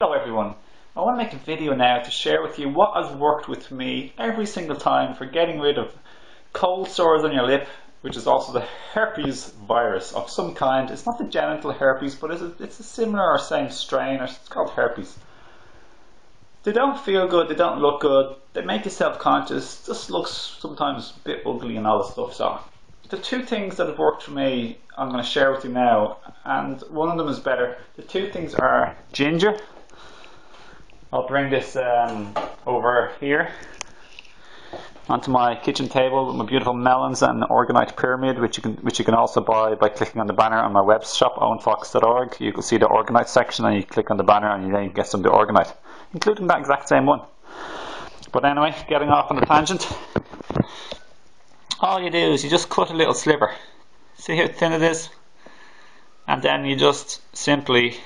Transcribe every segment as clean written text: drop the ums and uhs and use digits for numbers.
Hello everyone, I want to make a video now to share with you what has worked with me every single time for getting rid of cold sores on your lip, which is also the herpes virus of some kind. It's not the genital herpes, but it's a similar or same strain, or it's called herpes. They don't feel good, they don't look good, they make you self-conscious, just looks sometimes a bit ugly and all this stuff. So the two things that have worked for me, I'm going to share with you now, and one of them is better. The two things are ginger. I'll bring this over here onto my kitchen table with my beautiful melons and organite pyramid, which you can also buy by clicking on the banner on my web shop, ownfox.org. You can see the organite section, and you click on the banner, and then you get some of the organite, including that exact same one. But anyway, getting off on a tangent, all you do is you just cut a little sliver. See how thin it is, and then you just simply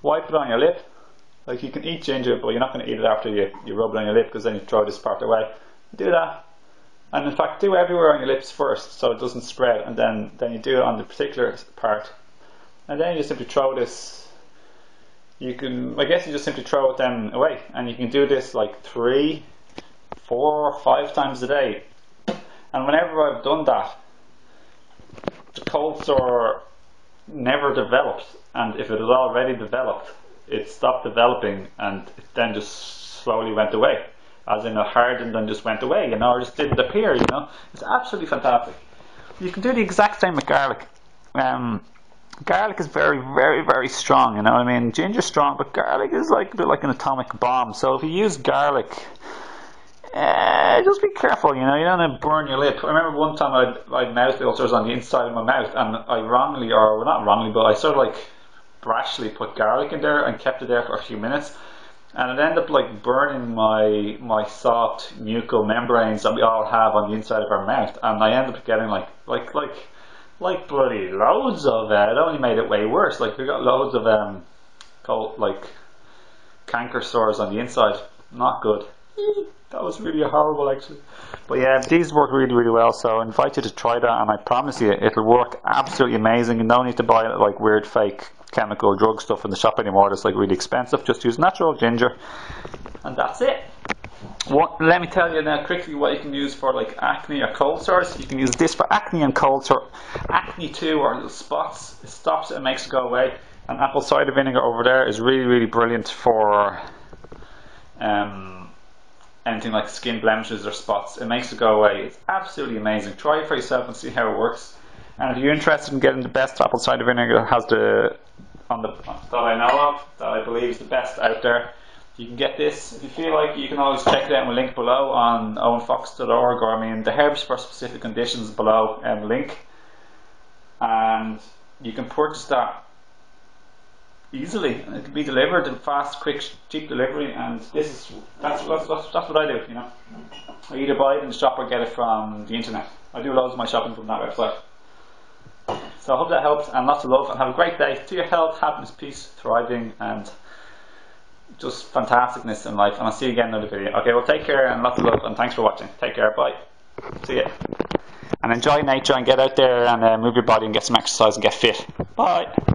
wipe it on your lip. Like, you can eat ginger, but you're not going to eat it after you rub it on your lip, because then you throw this part away. Do that, and in fact do everywhere on your lips first, so it doesn't spread, and then you do it on the particular part, and then you just simply throw this. I guess you just simply throw it then away, and you can do this like 3, 4, or 5 times a day. And whenever I've done that, the cold sore never developed, and if it had already developed, it stopped developing, and it then just slowly went away, as in it hardened and just went away, you know, or just didn't appear, you know. It's absolutely fantastic. You can do the exact same with garlic. Garlic is very, very, very strong, you know. I mean, ginger's strong, but garlic is like an atomic bomb. So if you use garlic, just be careful, you know. You don't want to burn your lip. I remember one time I had mouth ulcers on the inside of my mouth, and I wrongly, or well, not wrongly, but I sort of like brashly put garlic in there and kept it there for a few minutes, and it ended up like burning my soft mucal membranes that we all have on the inside of our mouth, and I ended up getting like bloody loads of it. Only made it way worse. Like, we got loads of canker sores on the inside. Not good. That was really horrible, actually. But yeah, these work really, really well, so I invite you to try that, and I promise you it'll work absolutely amazing. You don't need to buy like weird fake chemical drug stuff in the shop anymore. It's like really expensive. Just use natural ginger, and that's it. Let me tell you now quickly what you can use for like acne or cold sores. You can use this for acne and cold sore. Acne too, or little spots. It stops it and makes it go away. And apple cider vinegar over there is really, really brilliant for anything like skin blemishes or spots. It makes it go away. It's absolutely amazing. Try it for yourself and see how it works. And if you're interested in getting the best apple cider vinegar that has that I know of, that I believe is the best out there, you can get this. If you feel like, you can always check it out in the link below on ownfox.org, or I mean the herbs for specific conditions below link, and you can purchase that easily. It can be delivered in fast, quick, cheap delivery, and that's what I do, you know. I either buy it in the shop or get it from the internet. I do loads of my shopping from that website. So I hope that helps, and lots of love, and have a great day. To your health, happiness, peace, thriving, and just fantasticness in life. And I'll see you again in another video. Okay, well, take care, and lots of love, and thanks for watching. Take care, bye. See ya. And enjoy nature, and get out there, and move your body, and get some exercise, and get fit. Bye.